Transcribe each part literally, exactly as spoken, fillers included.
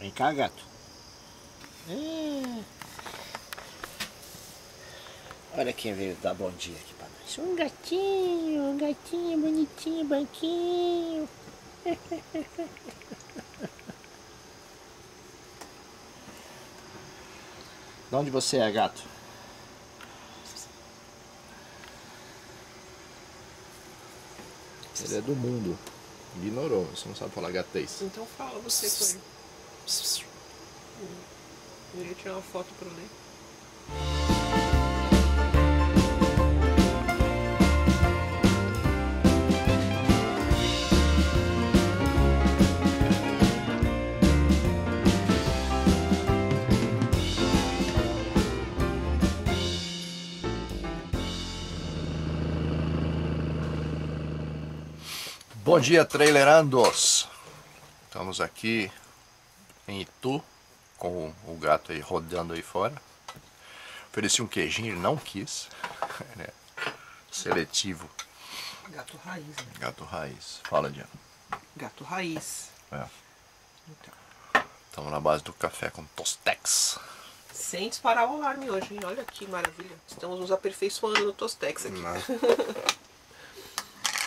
Vem cá, gato. É... Olha quem veio dar bom dia aqui pra nós. Um gatinho, um gatinho bonitinho, branquinho. De onde você é, gato? Ele é do mundo. Ignorou, você não sabe falar gatês. Então fala você com ele. Eu ia tirar uma foto pra ler. Bom dia, trailerandos! Estamos aqui em Itu, com o gato aí rodando aí fora. Ofereci um queijinho, ele não quis. Ele é seletivo. Gato raiz, né? Gato raiz. Fala, Diana. Gato raiz. É. Então. Estamos na base do café com Tostex. Sem disparar o alarme hoje, hein? Olha que maravilha. Estamos nos aperfeiçoando no Tostex aqui.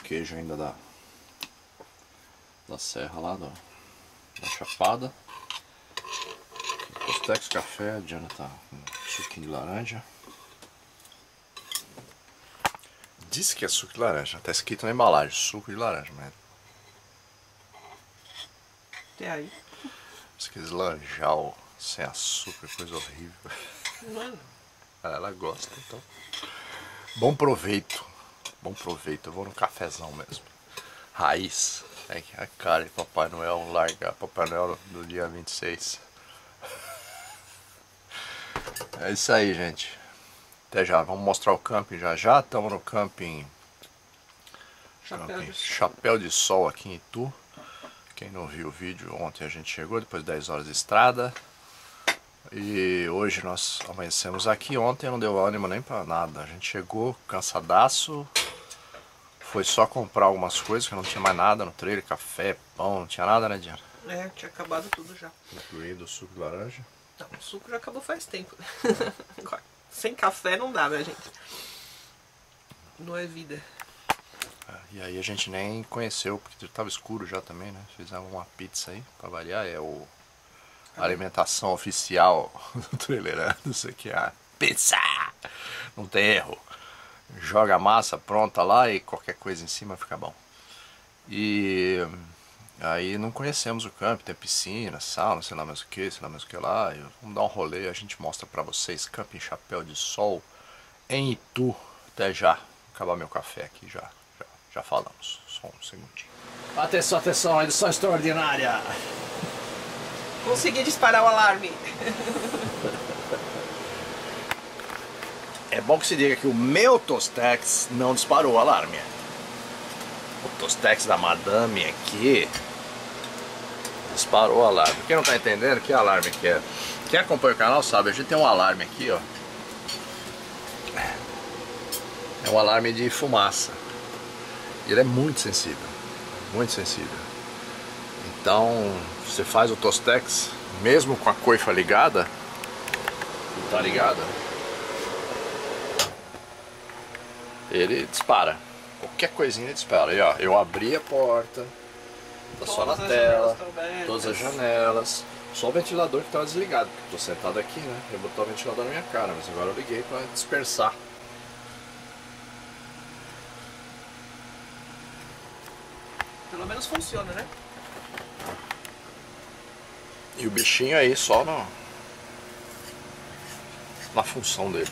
Queijo ainda dá. Da serra lá, da, da chapada. Tostex, café, a Diana tá com suquinho de laranja. Diz que é suco de laranja, tá escrito na embalagem, suco de laranja, mas... Até aí. Aqueles laranjal sem açúcar, coisa horrível. Não. Ela gosta, então. Bom proveito, bom proveito, eu vou no cafezão mesmo. Raiz. É que a cara de Papai Noel largar, Papai Noel do dia vinte e seis. É isso aí, gente. Até já, vamos mostrar o camping já já. Estamos no camping Chapéu, camping de, Chapéu de Sol aqui em Itu. Quem não viu o vídeo, ontem a gente chegou depois de dez horas de estrada. E hoje nós amanhecemos aqui. Ontem não deu ânimo nem pra nada. A gente chegou cansadaço. Foi só comprar algumas coisas, que não tinha mais nada no trailer, café, pão, não tinha nada, né, Diana? É, tinha acabado tudo já. Incluindo o suco de laranja? Não, o suco já acabou faz tempo. Agora, sem café não dá, né, gente? Não é vida. E aí a gente nem conheceu, porque tava escuro já também, né? Fizemos uma pizza aí, pra variar, é o... A alimentação oficial do trailer, isso aqui é a pizza! Não tem erro. Joga a massa pronta lá e qualquer coisa em cima fica bom. E aí não conhecemos o camping, tem piscina, sauna, sei lá mais o que, sei lá mais o que lá. Vamos dar um rolê, a gente mostra pra vocês Camping Chapéu de Sol em Itu. Até já, vou acabar meu café aqui, já, já, já falamos. Só um segundinho. Atenção, atenção, edição extraordinária. Consegui disparar o alarme. É bom que se diga que o meu Tostex não disparou o alarme. O Tostex da madame aqui disparou o alarme. Quem não tá entendendo que alarme que é? Quem acompanha o canal sabe, a gente tem um alarme aqui, ó. É um alarme de fumaça. Ele é muito sensível, muito sensível. Então, você faz o Tostex, mesmo com a coifa ligada, não tá ligada, ele dispara. Qualquer coisinha ele dispara. E, ó, eu abri a porta, tá só na tela, todas as janelas, só o ventilador que estava desligado. Estou sentado aqui, né? Eu botou o ventilador na minha cara, mas agora eu liguei para dispersar. Pelo menos funciona, né? E o bichinho aí só no... na função dele.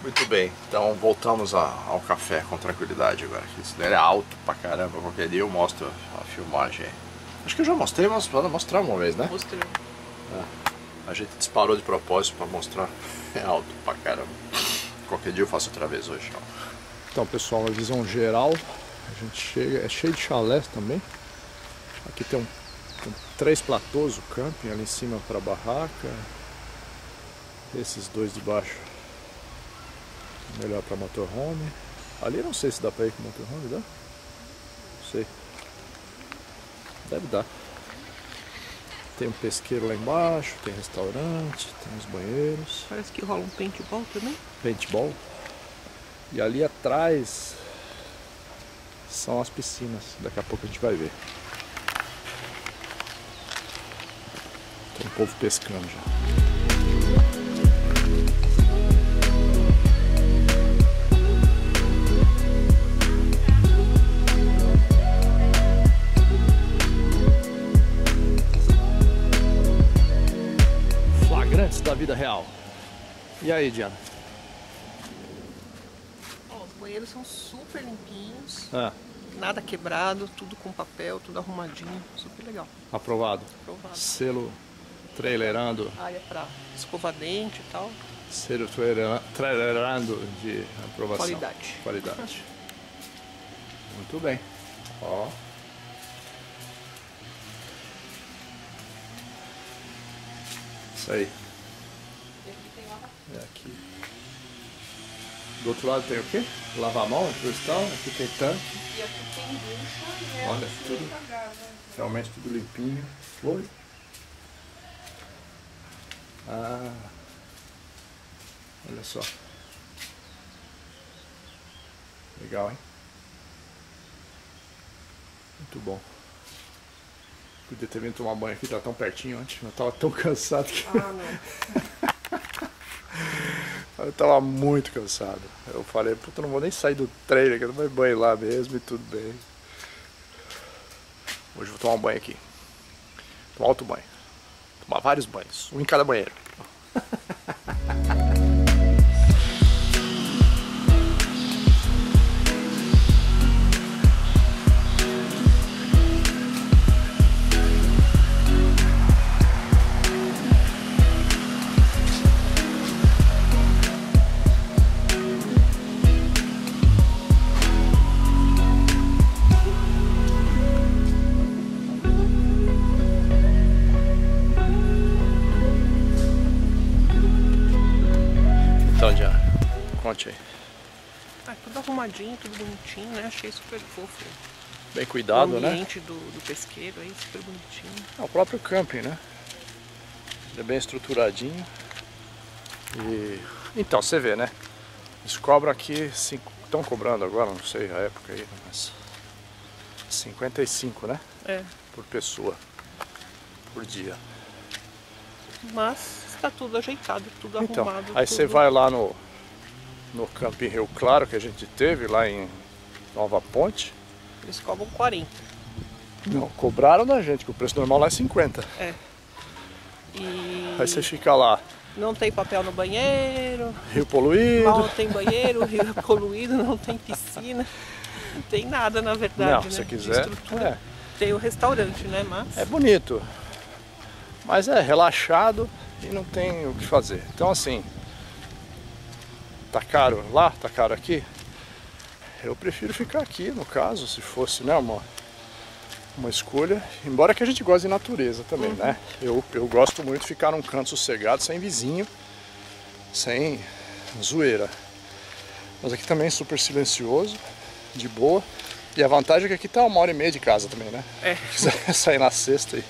Muito bem, então voltamos a, ao café com tranquilidade agora. Isso daí é alto pra caramba, qualquer dia eu mostro a filmagem. Acho que eu já mostrei, mas para mostrar uma vez, né? Mostrei. É. A gente disparou de propósito pra mostrar. É alto pra caramba. Qualquer dia eu faço outra vez hoje. Então, pessoal, uma visão geral. A gente chega, é cheio de chalés também. Aqui tem, um, tem três platôs, o camping, ali em cima pra barraca. Esses dois de baixo. Melhor para motorhome. Ali não sei se dá para ir com motorhome, dá? Não sei. Deve dar. tem um pesqueiro lá embaixo, tem restaurante, tem os banheiros. Parece que rola um paintball também. Paintball. E ali atrás são as piscinas, daqui a pouco a gente vai ver. Tem um povo pescando já. Da vida real. E aí, Diana? Oh, os banheiros são super limpinhos, ah. nada quebrado, tudo com papel, tudo arrumadinho, super legal. Aprovado. Aprovado. Selo Trailerando. Área para escovar dente e tal. Selo Trailerando de aprovação. Qualidade. Qualidade. Muito bem. Ó. Isso aí. É aqui. Do outro lado tem o quê? Lavar a mão, cristal, aqui tem tanque. E aqui tem ducha. Olha, tudo, realmente tudo limpinho. Flor. Ah, olha só. Legal, hein? Muito bom. Podia ter vindo tomar banho aqui, tá tão pertinho antes. Eu tava tão cansado que... Ah, não. Eu tava muito cansado. Eu falei, puta, eu não vou nem sair do trailer, que eu tomei banho lá mesmo e tudo bem. Hoje eu vou tomar um banho aqui. Tomar outro banho. Tomar vários banhos. Um em cada banheiro. Tudo bonitinho, né? Achei super fofo. Bem cuidado, né? O ambiente do, do pesqueiro aí, super bonitinho. É o próprio camping, né? Ele é bem estruturadinho. E então, você vê, né? Eles cobram aqui, estão cobrando agora, não sei a época aí, mas cinquenta e cinco, né? É. Por pessoa, por dia. Mas está tudo ajeitado, tudo então, arrumado. Aí tudo... você vai lá no... no Camping Rio Claro que a gente teve lá em Nova Ponte. Eles cobram quarenta. Não, cobraram da gente, que o preço normal lá é cinquenta. É. E... aí você fica lá. Não tem papel no banheiro. Rio poluído. Mal tem banheiro, o rio é poluído, não tem piscina. Não tem nada, na verdade, não, né? Se você quiser. É. Tem o restaurante, né, mas... é bonito. Mas é relaxado e não tem o que fazer. Então, assim... tá caro lá, tá caro aqui, eu prefiro ficar aqui, no caso, se fosse, né, uma, uma escolha, embora que a gente goste de natureza também, uhum. né, eu, eu gosto muito de ficar num canto sossegado, sem vizinho, sem zoeira, mas aqui também é super silencioso, de boa, e a vantagem é que aqui tá uma hora e meia de casa também, né, é. Se quiser sair na sexta aí,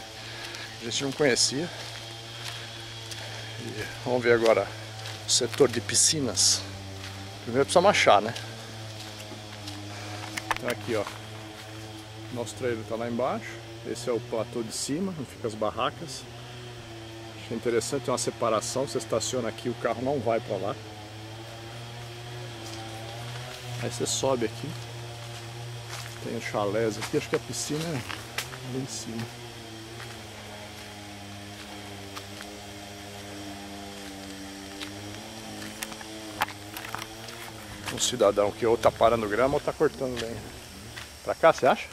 a gente não conhecia, e vamos ver agora o setor de piscinas. Primeiro precisa achar, né? Então aqui, ó, nosso trailer tá lá embaixo. Esse é o platô de cima, onde fica as barracas. Achei interessante, tem uma separação. Você estaciona aqui, o carro não vai para lá. Aí você sobe aqui. Tem os chalés aqui, acho que a piscina é lá em cima. Um cidadão que ou tá parando grama ou tá cortando lenha. Pra cá, você acha?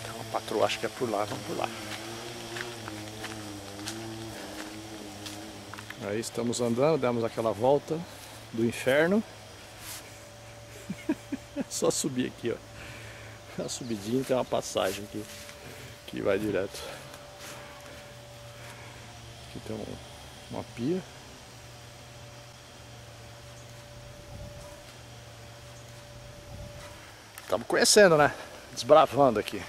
Então, a patroa acha que é por lá, vamos por lá. Aí estamos andando, demos aquela volta do inferno. Só subir aqui, ó. A subidinha tem uma passagem aqui que vai direto. Aqui tem um, uma pia. Estamos conhecendo, né? Desbravando aqui.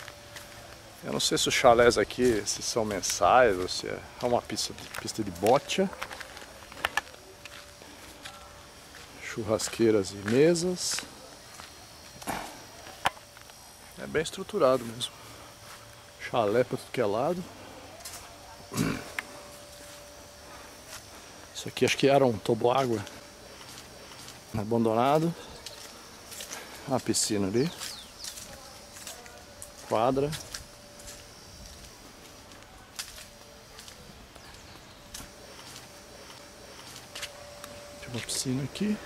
Eu não sei se os chalés aqui se são mensais ou se é uma pista de, pista de bocha. Churrasqueiras e mesas. É bem estruturado mesmo. Chalé para tudo que é lado. Isso aqui acho que era um toboágua abandonado. A piscina ali. Quadra. Tem uma piscina aqui.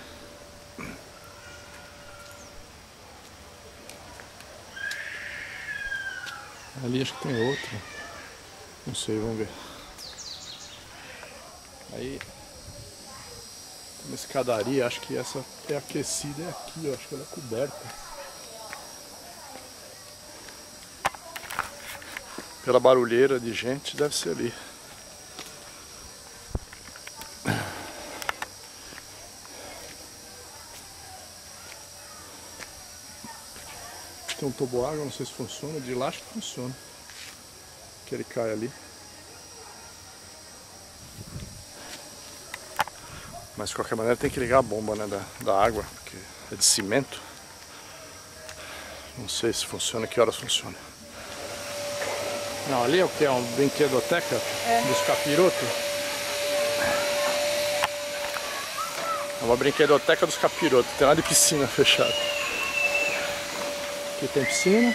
Ali acho que tem outra. Não sei, vamos ver. Aí tem uma escadaria, acho que essa é aquecida, é aqui, ó, acho que ela é coberta. Pela barulheira de gente, deve ser ali. Tem um toboágua, não sei se funciona, de lá acho que funciona. Que ele cai ali. Mas de qualquer maneira tem que ligar a bomba, né, da, da água, porque é de cimento. Não sei se funciona, que horas funciona. Não, ali é o que? É um brinquedoteca é. Dos capirotos? É uma brinquedoteca dos capirotos, tem nada de piscina fechada. Aqui tem piscina.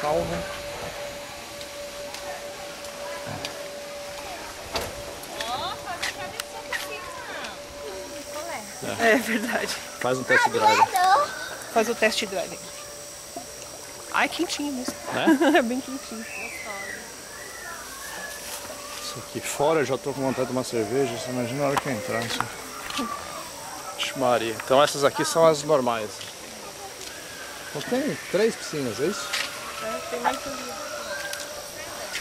Salva. É. É verdade. Faz um test drive. Faz o test drive. Ai, quentinho mesmo. Né? É bem quentinho. Isso aqui fora eu já tô com vontade de uma cerveja. Você imagina a hora que eu entrar. Vixe Maria. Então essas aqui são as normais. Então tem três piscinas, é isso? Tem mais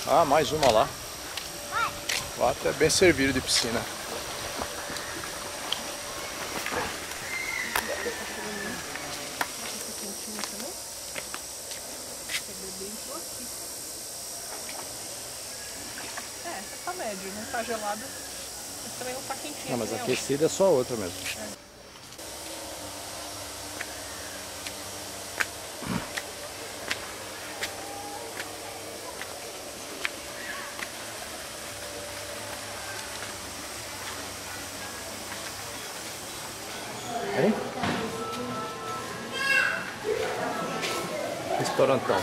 ah, mais uma lá. Lá até bem servido de piscina. É, tá médio, não tá gelada, mas também não tá quentinha. Não, mas aquecida é só outra mesmo. É. Restaurantão.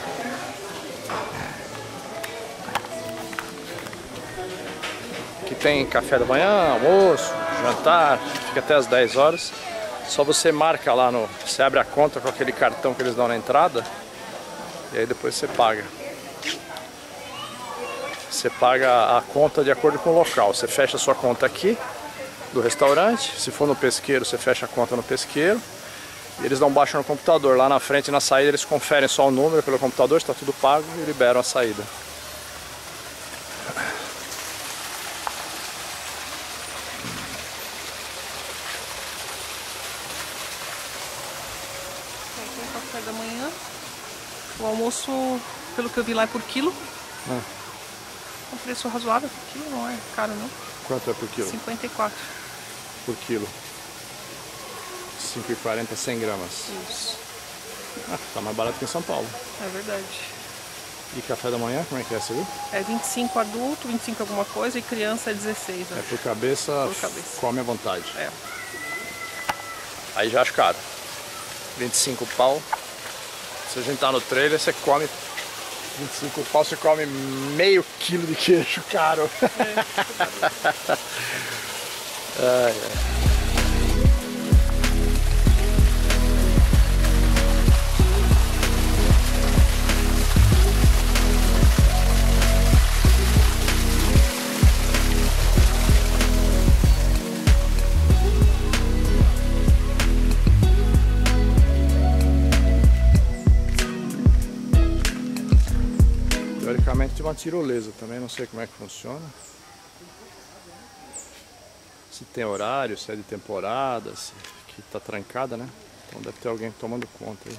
Aqui tem café da manhã, almoço, jantar, fica até as dez horas. Só você marca lá no. Você abre a conta com aquele cartão que eles dão na entrada e aí depois você paga. Você paga a conta de acordo com o local. Você fecha a sua conta aqui do restaurante. Se for no pesqueiro, você fecha a conta no pesqueiro. Eles dão baixa no computador, lá na frente, na saída, eles conferem só o número pelo computador, está tudo pago e liberam a saída. Aí tem o café da manhã, o almoço, pelo que eu vi lá, é por quilo. Ah. Um preço razoável por quilo, não é caro não. Quanto é por quilo? cinquenta e quatro. Por quilo. cinco e quarenta, cem gramas. Isso. Ah, tá mais barato que em São Paulo. É verdade. E café da manhã, como é que é, você viu? É vinte e cinco adulto, vinte e cinco alguma coisa e criança é dezesseis. É por cabeça, por cabeça, come à vontade. É. Aí já acho caro. vinte e cinco pau. Se a gente tá no trailer, você come vinte e cinco pau, você come meio quilo de queijo caro. É. Ai, ai. Teoricamente tem uma tirolesa também, não sei como é que funciona. se tem horário, se é de temporada, se que tá trancada, né? Então deve ter alguém tomando conta aí.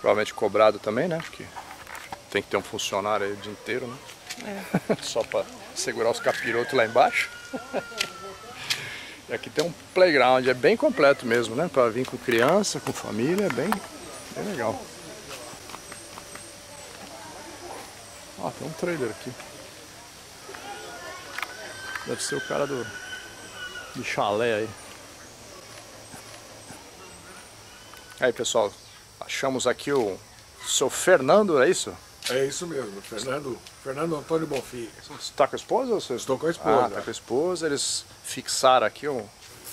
Provavelmente cobrado também, né? Porque tem que ter um funcionário aí o dia inteiro, né? É. Só pra segurar os capirotos lá embaixo. E aqui tem um playground, é bem completo mesmo, né? Pra vir com criança, com família, é bem, bem legal. Ó, tem um trailer aqui. Deve ser o cara do, do chalé aí. Aí, pessoal, achamos aqui o seu Fernando, é isso? É isso mesmo, Fernando, Fernando Antônio Bonfim. Você está com a esposa? Ou você... Estou com a esposa. Ah, tá com a esposa. Eles fixaram aqui um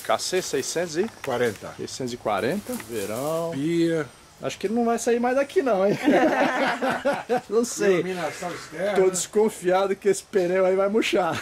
K C seiscentos e quarenta. seiscentos e quarenta, verão. Pia. Acho que ele não vai sair mais daqui não, hein? Não sei. Iluminação externa. Tô desconfiado que esse pneu aí vai murchar.